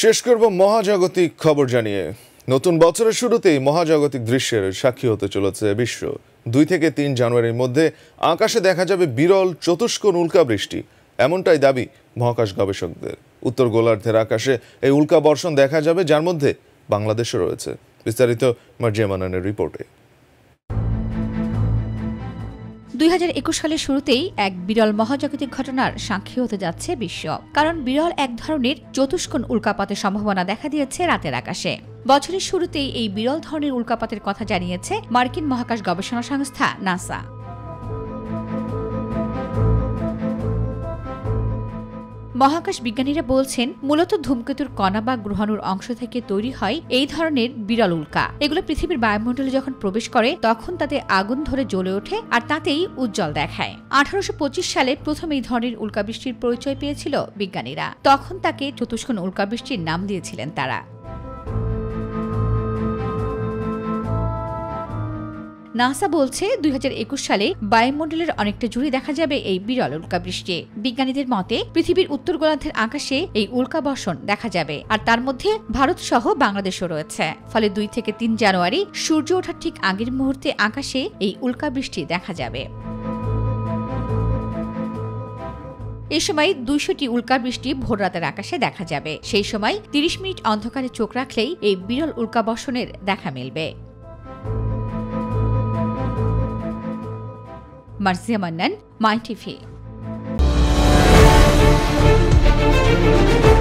शेष करब महाजागतिक खबर जानिए। नतून बछरेर शुरूतेई महाजागतिक दृश्येर साक्षी होते चलेछे विश्व। 2 থেকে 3 जानुआरिর मध्य आकाशे देखा जाबे बिरल चतुष्कोण उल्का बृष्टि, एमनटाई दाबी महाकाश गवेषकदेर। उत्तर गोलार्धेर आकाशे एई उल्का बर्षण देखा जाबे, जार मध्य बांग्लादेशও রয়েছে। বিস্তারিত মার্জিয়া মানানের রিপোর্টে। 2021 সালের শুরুতেই এক বিরল মহাজাগতিক ঘটনার সাক্ষী হতে যাচ্ছে বিশ্ব। কারণ বিরল এক ধরনের চতুষ্কোণ উল্কাপাতের সম্ভাবনা দেখা দিয়েছে রাতের আকাশে। বছরের শুরুতেই এই বিরল ধরনের উল্কাপাতের কথা জানিয়েছে মার্কিন মহাকাশ গবেষণা সংস্থা নাসা। মহাকাশ বিজ্ঞানীরা বলছেন, মূলত ধূমকেতুর কণা বা গ্রহাণুর অংশ থেকে তৈরি হয় এই ধরনের বিরল উল্কা। এগুলো পৃথিবীর বায়ুমণ্ডলে যখন প্রবেশ করে তখন তাতে আগুন ধরে জ্বলে ওঠে আর তাতেই উজ্জ্বল দেখায়। 1825 সালে প্রথম এই ধরনের উল্কাবৃষ্টির পরিচয় পেয়েছিল বিজ্ঞানীরা। তখন তাকে চতুষ্কোণ উল্কাবৃষ্টির নাম দিয়েছিলেন তারা। নাসা বলছে 2021 সালে বায়ুমণ্ডলের অনেকটা জুড়ে দেখা যাবে এই বিরল উল্কা বৃষ্টি। বিজ্ঞানীদের মতে পৃথিবীর উত্তর গোলার্ধের আকাশে এই উল্কা বর্ষণ দেখা যাবে, আর তার মধ্যে ভারত সহ বাংলাদেশও রয়েছে। ফলে 2 থেকে 3 জানুয়ারি সূর্য ওঠার ঠিক আগের মুহূর্তে আকাশে এই উল্কা বৃষ্টি দেখা যাবে। এই সময় 200টি উল্কা বৃষ্টি ভোর রাতের আকাশে দেখা যাবে। সেই সময় 30 মিনিট অন্ধকারে চোখ রাখলেই এই বিরল উল্কা বর্ষণের দেখা মিলবে। Marzia Mannan, my TV.